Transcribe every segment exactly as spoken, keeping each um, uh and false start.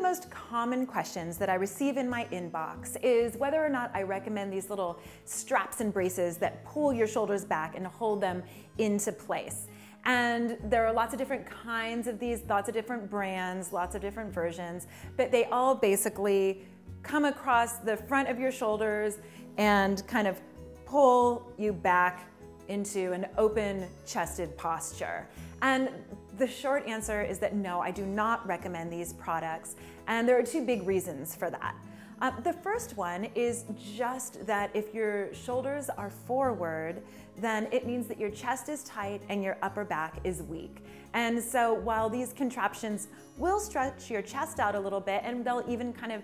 the most common questions that I receive in my inbox is whether or not I recommend these little straps and braces that pull your shoulders back and hold them into place. And there are lots of different kinds of these, lots of different brands, lots of different versions, but they all basically come across the front of your shoulders and kind of pull you back into an open-chested posture. And the short answer is that no, I do not recommend these products, and there are two big reasons for that. Uh, the first one is just that if your shoulders are forward, then it means that your chest is tight and your upper back is weak. And so while these contraptions will stretch your chest out a little bit, and they'll even kind of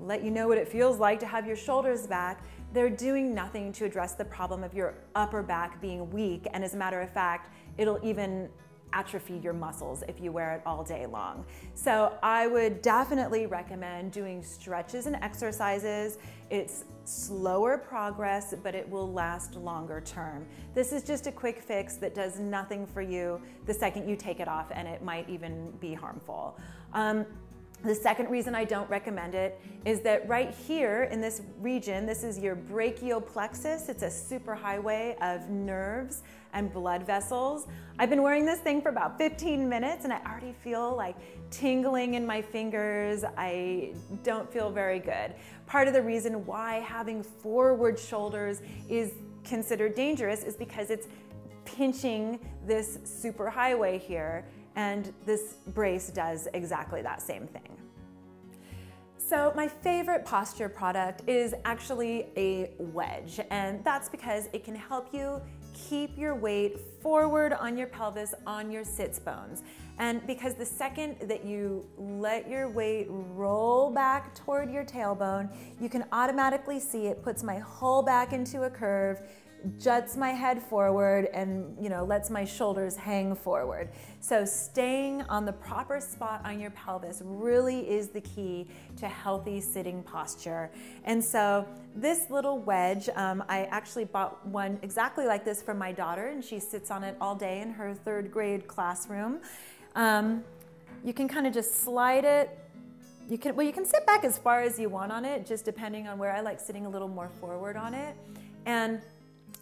let you know what it feels like to have your shoulders back, they're doing nothing to address the problem of your upper back being weak. And as a matter of fact, it'll even atrophy your muscles if you wear it all day long. So I would definitely recommend doing stretches and exercises. It's slower progress, but it will last longer term. This is just a quick fix that does nothing for you the second you take it off, and it might even be harmful. Um, The second reason I don't recommend it is that right here in this region, this is your brachial plexus. It's a superhighway of nerves and blood vessels. I've been wearing this thing for about fifteen minutes and I already feel like tingling in my fingers. I don't feel very good. Part of the reason why having forward shoulders is considered dangerous is because it's pinching this superhighway here. And this brace does exactly that same thing. So my favorite posture product is actually a wedge, and that's because it can help you keep your weight forward on your pelvis, on your sits bones. And because the second that you let your weight roll back toward your tailbone, you can automatically see it puts my whole back into a curve, juts my head forward, and you know, lets my shoulders hang forward. So staying on the proper spot on your pelvis really is the key to healthy sitting posture. And so this little wedge, um, I actually bought one exactly like this for my daughter, and she sits on it all day in her third grade classroom. Um, you can kind of just slide it. You can, well, you can sit back as far as you want on it, just depending on where. I like sitting a little more forward on it. And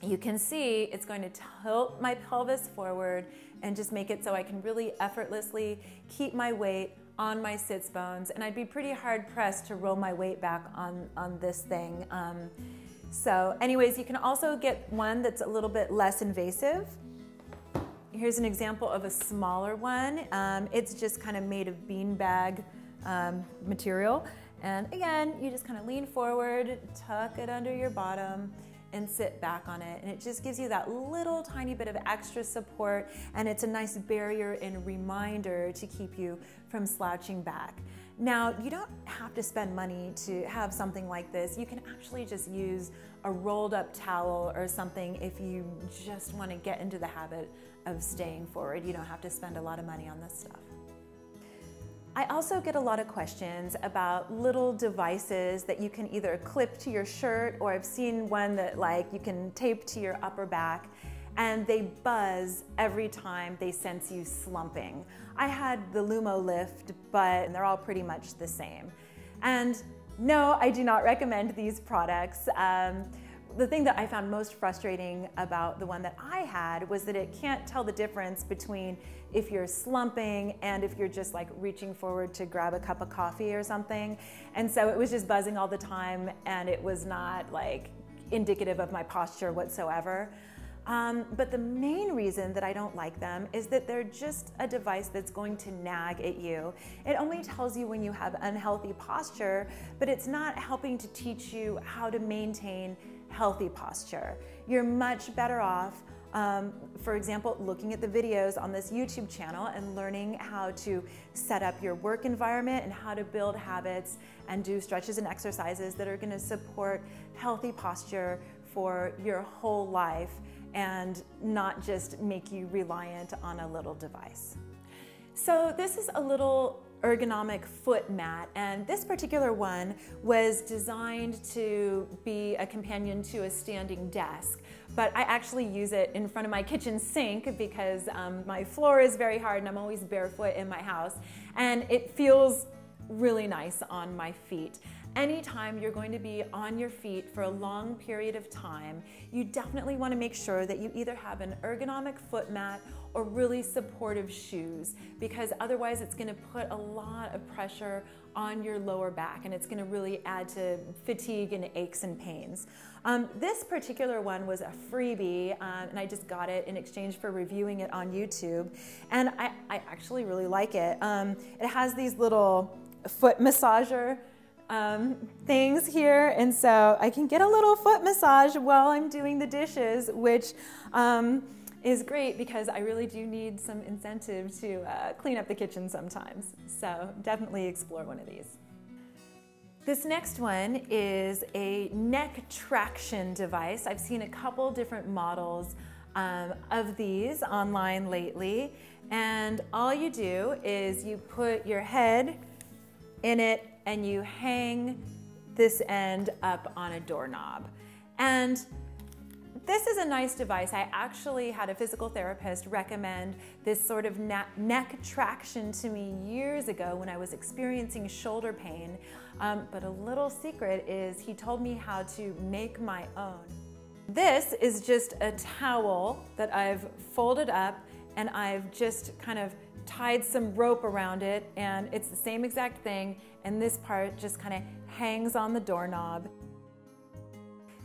you can see it's going to tilt my pelvis forward and just make it so I can really effortlessly keep my weight on my sits bones, and I'd be pretty hard pressed to roll my weight back on, on this thing. Um, so anyways, you can also get one that's a little bit less invasive. Here's an example of a smaller one. Um, it's just kind of made of beanbag um, material. And again, you just kind of lean forward, tuck it under your bottom, and sit back on it, and it just gives you that little tiny bit of extra support, and it's a nice barrier and reminder to keep you from slouching back. Now, you don't have to spend money to have something like this. You can actually just use a rolled up towel or something if you just want to get into the habit of staying forward. You don't have to spend a lot of money on this stuff. I also get a lot of questions about little devices that you can either clip to your shirt, or I've seen one that like you can tape to your upper back, and they buzz every time they sense you slumping. I had the Lumo Lift, but they're all pretty much the same. And no, I do not recommend these products. Um, The thing that I found most frustrating about the one that I had was that it can't tell the difference between if you're slumping and if you're just like reaching forward to grab a cup of coffee or something. And so it was just buzzing all the time, and it was not like indicative of my posture whatsoever. Um, but the main reason that I don't like them is that they're just a device that's going to nag at you. It only tells you when you have unhealthy posture, but it's not helping to teach you how to maintain healthy posture. You're much better off, um, for example, looking at the videos on this YouTube channel and learning how to set up your work environment and how to build habits and do stretches and exercises that are going to support healthy posture for your whole life and not just make you reliant on a little device. So this is a little ergonomic foot mat, and this particular one was designed to be a companion to a standing desk, but I actually use it in front of my kitchen sink because um, my floor is very hard and I'm always barefoot in my house, and it feels really nice on my feet. Anytime you're going to be on your feet for a long period of time, you definitely want to make sure that you either have an ergonomic foot mat or really supportive shoes, because otherwise it's going to put a lot of pressure on your lower back and it's going to really add to fatigue and aches and pains. Um, this particular one was a freebie, um, and I just got it in exchange for reviewing it on YouTube, and I, I actually really like it. Um, it has these little foot massager Um, things here, and so I can get a little foot massage while I'm doing the dishes, which um, is great because I really do need some incentive to uh, clean up the kitchen sometimes. So definitely explore one of these. This next one is a neck traction device. I've seen a couple different models um, of these online lately, and all you do is you put your head in it and you hang this end up on a doorknob. And this is a nice device. I actually had a physical therapist recommend this sort of neck traction to me years ago when I was experiencing shoulder pain. Um, but a little secret is he told me how to make my own. This is just a towel that I've folded up and I've just kind of tied some rope around it, and it's the same exact thing, and this part just kind of hangs on the doorknob.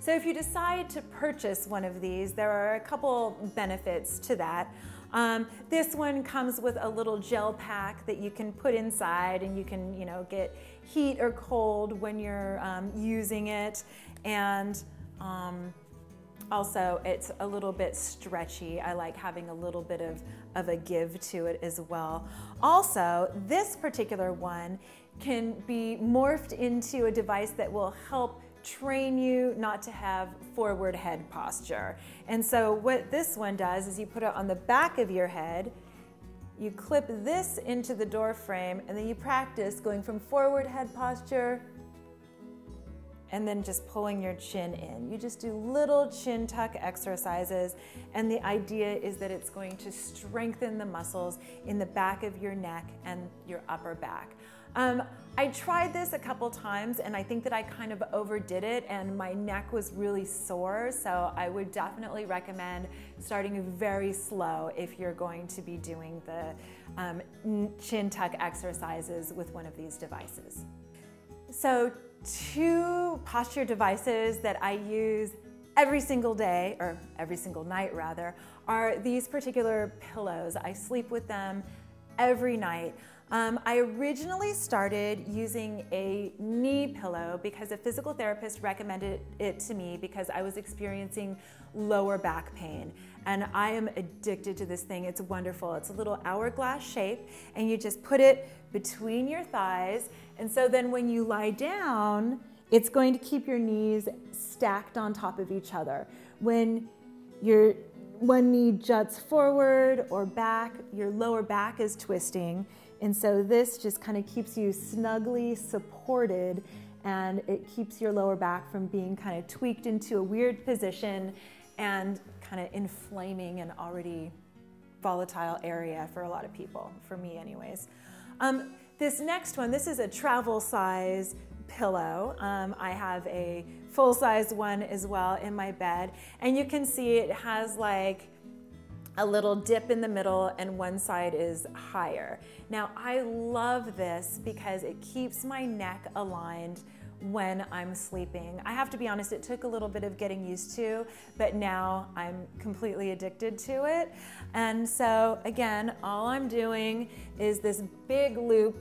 So if you decide to purchase one of these, there are a couple benefits to that. Um, this one comes with a little gel pack that you can put inside, and you can, you know, get heat or cold when you're um, using it, and um, also, it's a little bit stretchy. I like having a little bit of, of a give to it as well. Also, this particular one can be morphed into a device that will help train you not to have forward head posture. And so what this one does is you put it on the back of your head, you clip this into the door frame, and then you practice going from forward head posture and then just pulling your chin in. You just do little chin tuck exercises, and the idea is that it's going to strengthen the muscles in the back of your neck and your upper back. Um, I tried this a couple times, and I think that I kind of overdid it, and my neck was really sore, so I would definitely recommend starting very slow if you're going to be doing the um, chin tuck exercises with one of these devices. So two posture devices that I use every single day, or every single night rather, are these particular pillows. I sleep with them every night. Um, I originally started using a knee pillow because a physical therapist recommended it to me because I was experiencing lower back pain. And I am addicted to this thing. It's wonderful. It's a little hourglass shape, and you just put it between your thighs. And so then when you lie down, it's going to keep your knees stacked on top of each other. When your one knee juts forward or back, your lower back is twisting. And so this just kind of keeps you snugly supported, and it keeps your lower back from being kind of tweaked into a weird position and kind of inflaming an already volatile area for a lot of people, for me anyways. Um, this next one, this is a travel size pillow. Um, I have a full size one as well in my bed, and you can see it has like a little dip in the middle and one side is higher. Now I love this because it keeps my neck aligned when I'm sleeping. I have to be honest, it took a little bit of getting used to, but now I'm completely addicted to it. And so again, all I'm doing is this big loop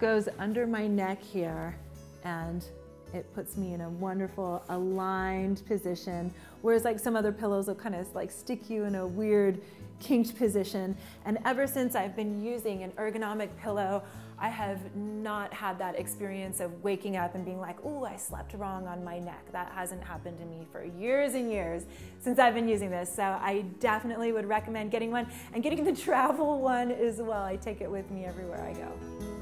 goes under my neck here, and it puts me in a wonderful aligned position, whereas like some other pillows will kind of like stick you in a weird kinked position. And ever since I've been using an ergonomic pillow, I have not had that experience of waking up and being like, ooh, I slept wrong on my neck. That hasn't happened to me for years and years since I've been using this. So I definitely would recommend getting one, and getting the travel one as well. I take it with me everywhere I go.